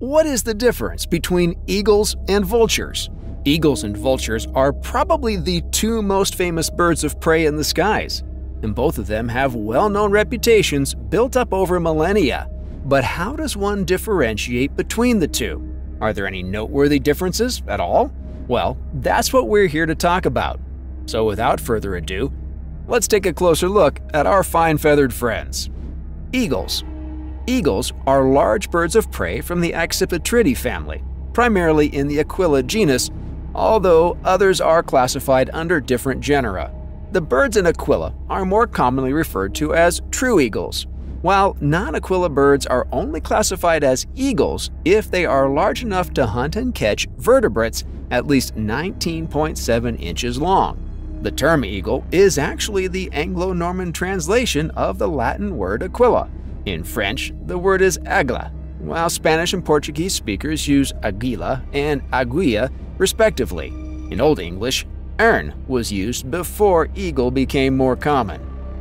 What is the difference between eagles and vultures? Eagles and vultures are probably the two most famous birds of prey in the skies, and both of them have well-known reputations built up over millennia. But how does one differentiate between the two? Are there any noteworthy differences at all? Well, that's what we're here to talk about. So without further ado, let's take a closer look at our fine feathered friends. Eagles. Eagles are large birds of prey from the Accipitridae family, primarily in the Aquila genus, although others are classified under different genera. The birds in Aquila are more commonly referred to as true eagles, while non-Aquila birds are only classified as eagles if they are large enough to hunt and catch vertebrates at least 19.7 inches long. The term eagle is actually the Anglo-Norman translation of the Latin word aquila. In French, the word is águila, while Spanish and Portuguese speakers use aguila and aguia respectively. In Old English, ern was used before eagle became more common.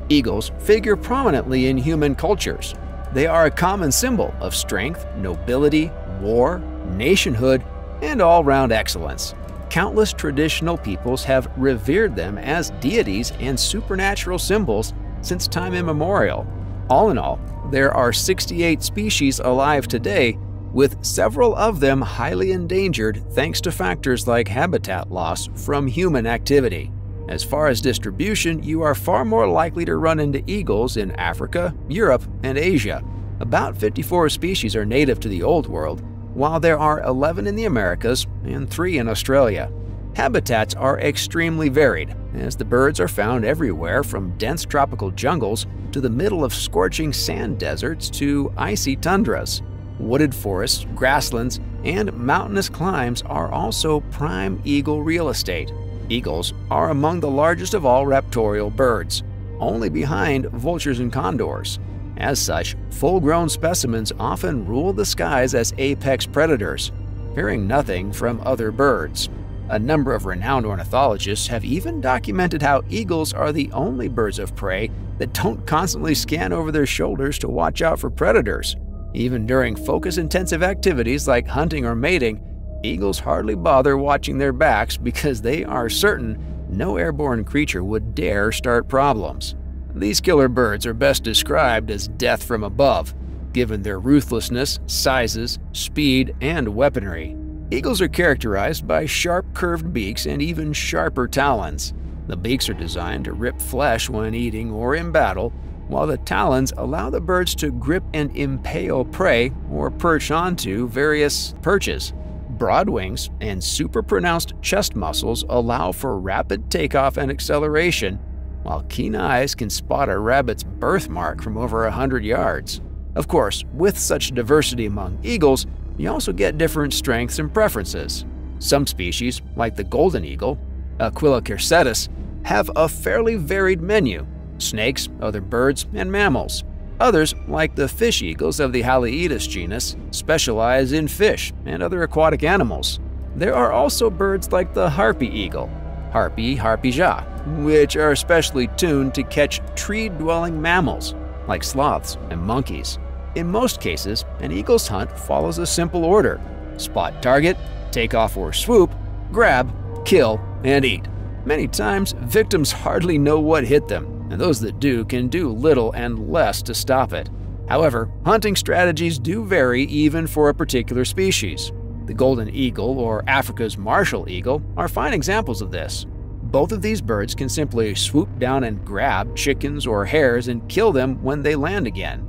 Eagles figure prominently in human cultures. They are a common symbol of strength, nobility, war, nationhood, and all-round excellence. Countless traditional peoples have revered them as deities and supernatural symbols since time immemorial. All in all, there are 68 species alive today, with several of them highly endangered thanks to factors like habitat loss from human activity. As far as distribution, you are far more likely to run into eagles in Africa, Europe, and Asia. About 54 species are native to the Old World, while there are 11 in the Americas and 3 in Australia. Habitats are extremely varied, as the birds are found everywhere from dense tropical jungles to the middle of scorching sand deserts to icy tundras. Wooded forests, grasslands, and mountainous climbs are also prime eagle real estate. Eagles are among the largest of all raptorial birds, only behind vultures and condors. As such, full-grown specimens often rule the skies as apex predators, fearing nothing from other birds. A number of renowned ornithologists have even documented how eagles are the only birds of prey that don't constantly scan over their shoulders to watch out for predators. Even during focus-intensive activities like hunting or mating, eagles hardly bother watching their backs because they are certain no airborne creature would dare start problems. These killer birds are best described as death from above, given their ruthlessness, sizes, speed, and weaponry. Eagles are characterized by sharp curved beaks and even sharper talons. The beaks are designed to rip flesh when eating or in battle, while the talons allow the birds to grip and impale prey or perch onto various perches. Broad wings and super pronounced chest muscles allow for rapid takeoff and acceleration, while keen eyes can spot a rabbit's birthmark from over 100 yards. Of course, with such diversity among eagles, you also get different strengths and preferences. Some species, like the golden eagle, Aquila chrysaetos, have a fairly varied menu: snakes, other birds, and mammals. Others, like the fish eagles of the Haliaetus genus, specialize in fish and other aquatic animals. There are also birds like the harpy eagle, Harpy harpyja, which are especially tuned to catch tree-dwelling mammals, like sloths and monkeys. In most cases, an eagle's hunt follows a simple order: spot target, take off or swoop, grab, kill, and eat. Many times, victims hardly know what hit them, and those that do can do little and less to stop it. However, hunting strategies do vary even for a particular species. The golden eagle or Africa's martial eagle are fine examples of this. Both of these birds can simply swoop down and grab chickens or hares and kill them when they land again.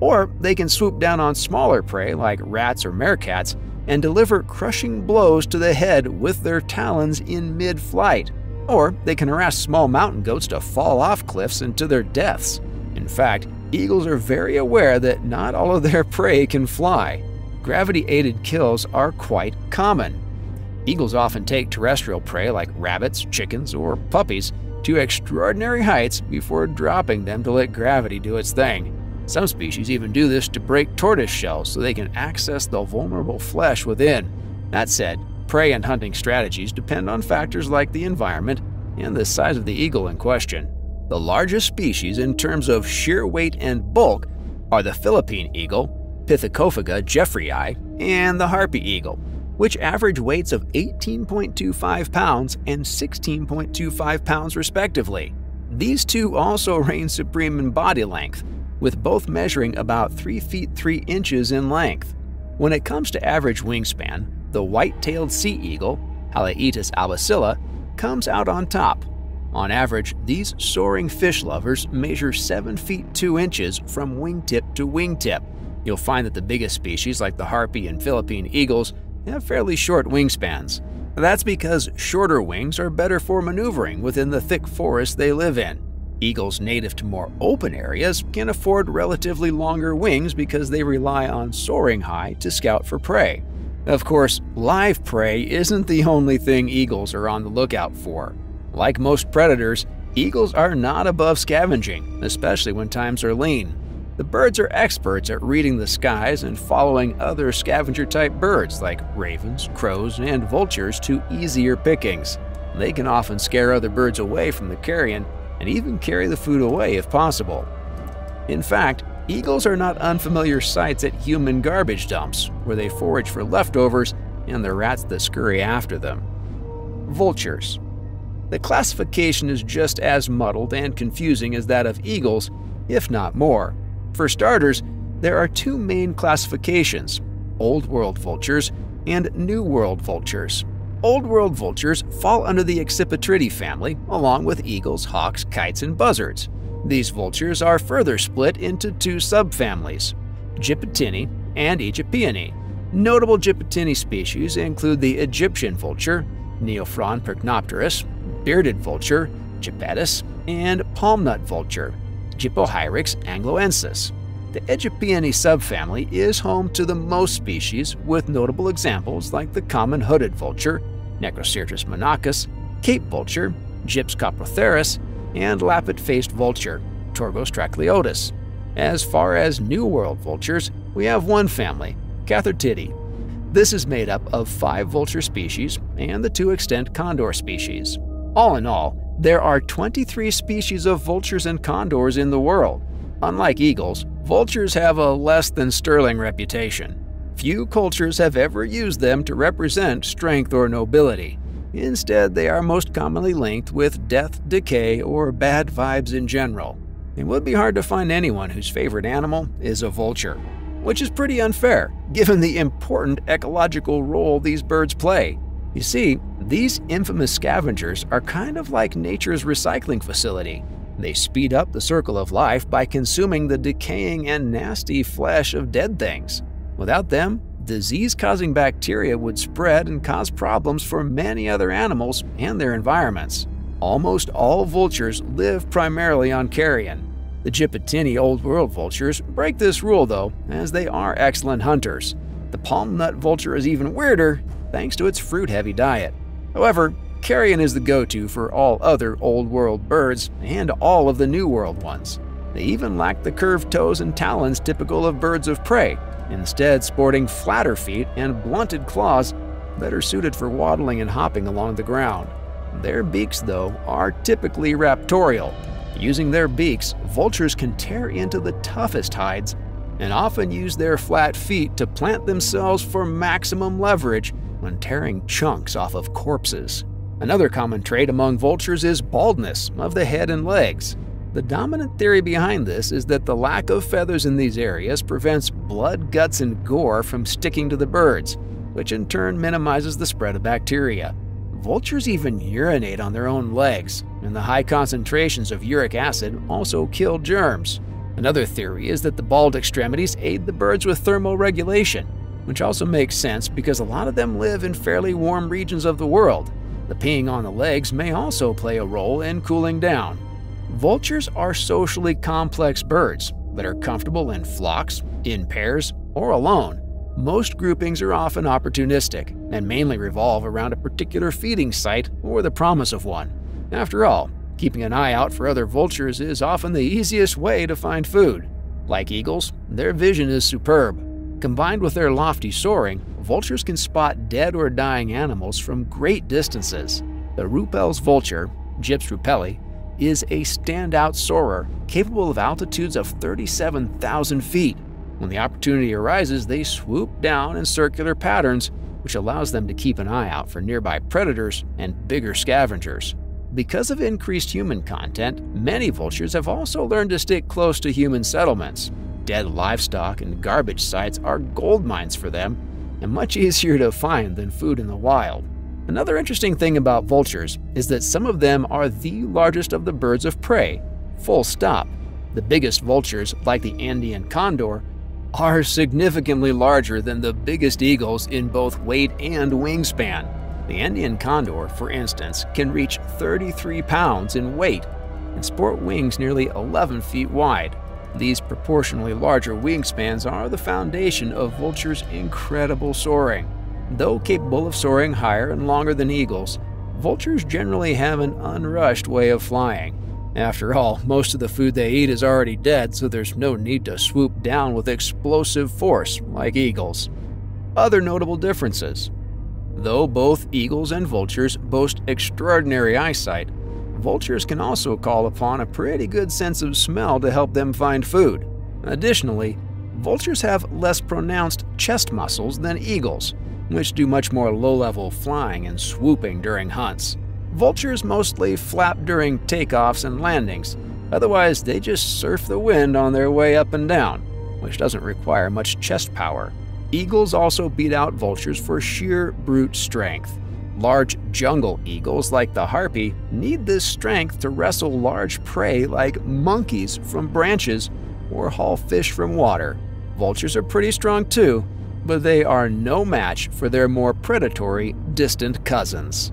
Or they can swoop down on smaller prey like rats or meerkats and deliver crushing blows to the head with their talons in mid-flight. Or they can harass small mountain goats to fall off cliffs and to their deaths. In fact, eagles are very aware that not all of their prey can fly. Gravity-aided kills are quite common. Eagles often take terrestrial prey like rabbits, chickens, or puppies to extraordinary heights before dropping them to let gravity do its thing. Some species even do this to break tortoise shells so they can access the vulnerable flesh within. That said, prey and hunting strategies depend on factors like the environment and the size of the eagle in question. The largest species in terms of sheer weight and bulk are the Philippine eagle, Pithecophaga jeffreyi, and the harpy eagle, which average weights of 18.25 pounds and 16.25 pounds respectively. These two also reign supreme in body length, with both measuring about 3 feet 3 inches in length. When it comes to average wingspan, the white-tailed sea eagle, Haliaetus albicilla, comes out on top. On average, these soaring fish lovers measure 7 feet 2 inches from wingtip to wingtip. You'll find that the biggest species, like the harpy and Philippine eagles, have fairly short wingspans. That's because shorter wings are better for maneuvering within the thick forest they live in. Eagles native to more open areas can afford relatively longer wings because they rely on soaring high to scout for prey. Of course, live prey isn't the only thing eagles are on the lookout for. Like most predators, eagles are not above scavenging, especially when times are lean. The birds are experts at reading the skies and following other scavenger-type birds like ravens, crows, and vultures to easier pickings. They can often scare other birds away from the carrion and even carry the food away if possible. In fact, eagles are not unfamiliar sights at human garbage dumps, where they forage for leftovers and the rats that scurry after them. Vultures. The classification is just as muddled and confusing as that of eagles, if not more. For starters, there are two main classifications: Old World vultures and New World vultures. Old World vultures fall under the Accipitridae family, along with eagles, hawks, kites, and buzzards. These vultures are further split into two subfamilies, Gypaetini and Gypaeini. Notable Gypaetini species include the Egyptian vulture, Neophron percnopterus, bearded vulture, Gypaetus, and palmnut vulture, Gypohierax angloensis. The Gypaeini subfamily is home to the most species, with notable examples like the common hooded vulture, Necrosyrtes monachus, cape vulture, Gyps coprotheres, and lappet-faced vulture, Torgos tracheliotus. As far as New World vultures, we have one family, Cathartidae. This is made up of 5 vulture species and the 2 extant condor species. All in all, there are 23 species of vultures and condors in the world. Unlike eagles, vultures have a less than sterling reputation. Few cultures have ever used them to represent strength or nobility. Instead, they are most commonly linked with death, decay, or bad vibes in general. It would be hard to find anyone whose favorite animal is a vulture, which is pretty unfair given the important ecological role these birds play. You see, these infamous scavengers are kind of like nature's recycling facility. They speed up the circle of life by consuming the decaying and nasty flesh of dead things. Without them, disease-causing bacteria would spread and cause problems for many other animals and their environments. Almost all vultures live primarily on carrion. The Gypaetini Old World vultures break this rule though, as they are excellent hunters. The palmnut vulture is even weirder, thanks to its fruit-heavy diet. However, carrion is the go-to for all other Old World birds and all of the New World ones. They even lack the curved toes and talons typical of birds of prey, instead sporting flatter feet and blunted claws that are suited for waddling and hopping along the ground. Their beaks, though, are typically raptorial. Using their beaks, vultures can tear into the toughest hides and often use their flat feet to plant themselves for maximum leverage when tearing chunks off of corpses. Another common trait among vultures is baldness of the head and legs. The dominant theory behind this is that the lack of feathers in these areas prevents blood, guts, and gore from sticking to the birds, which in turn minimizes the spread of bacteria. Vultures even urinate on their own legs, and the high concentrations of uric acid also kill germs. Another theory is that the bald extremities aid the birds with thermoregulation, which also makes sense because a lot of them live in fairly warm regions of the world. The peeing on the legs may also play a role in cooling down. Vultures are socially complex birds that are comfortable in flocks, in pairs, or alone. Most groupings are often opportunistic and mainly revolve around a particular feeding site or the promise of one. After all, keeping an eye out for other vultures is often the easiest way to find food. Like eagles, their vision is superb. Combined with their lofty soaring, vultures can spot dead or dying animals from great distances. The Rueppelli's vulture, Gyps rueppelli, is a standout soarer capable of altitudes of 37,000 feet. When the opportunity arises, they swoop down in circular patterns, which allows them to keep an eye out for nearby predators and bigger scavengers. Because of increased human content, many vultures have also learned to stick close to human settlements. Dead livestock and garbage sites are gold mines for them, and much easier to find than food in the wild. Another interesting thing about vultures is that some of them are the largest of the birds of prey, full stop. The biggest vultures, like the Andean condor, are significantly larger than the biggest eagles in both weight and wingspan. The Andean condor, for instance, can reach 33 pounds in weight and sport wings nearly 11 feet wide. These proportionally larger wingspans are the foundation of vultures' incredible soaring. Though capable of soaring higher and longer than eagles, vultures generally have an unrushed way of flying. After all, most of the food they eat is already dead, so there's no need to swoop down with explosive force like eagles. Other notable differences. Though both eagles and vultures boast extraordinary eyesight, vultures can also call upon a pretty good sense of smell to help them find food. Additionally, vultures have less pronounced chest muscles than eagles, which do much more low-level flying and swooping during hunts. Vultures mostly flap during takeoffs and landings, otherwise they just surf the wind on their way up and down, which doesn't require much chest power. Eagles also beat out vultures for sheer brute strength. Large jungle eagles like the harpy need this strength to wrestle large prey like monkeys from branches or haul fish from water. Vultures are pretty strong too, but they are no match for their more predatory, distant cousins.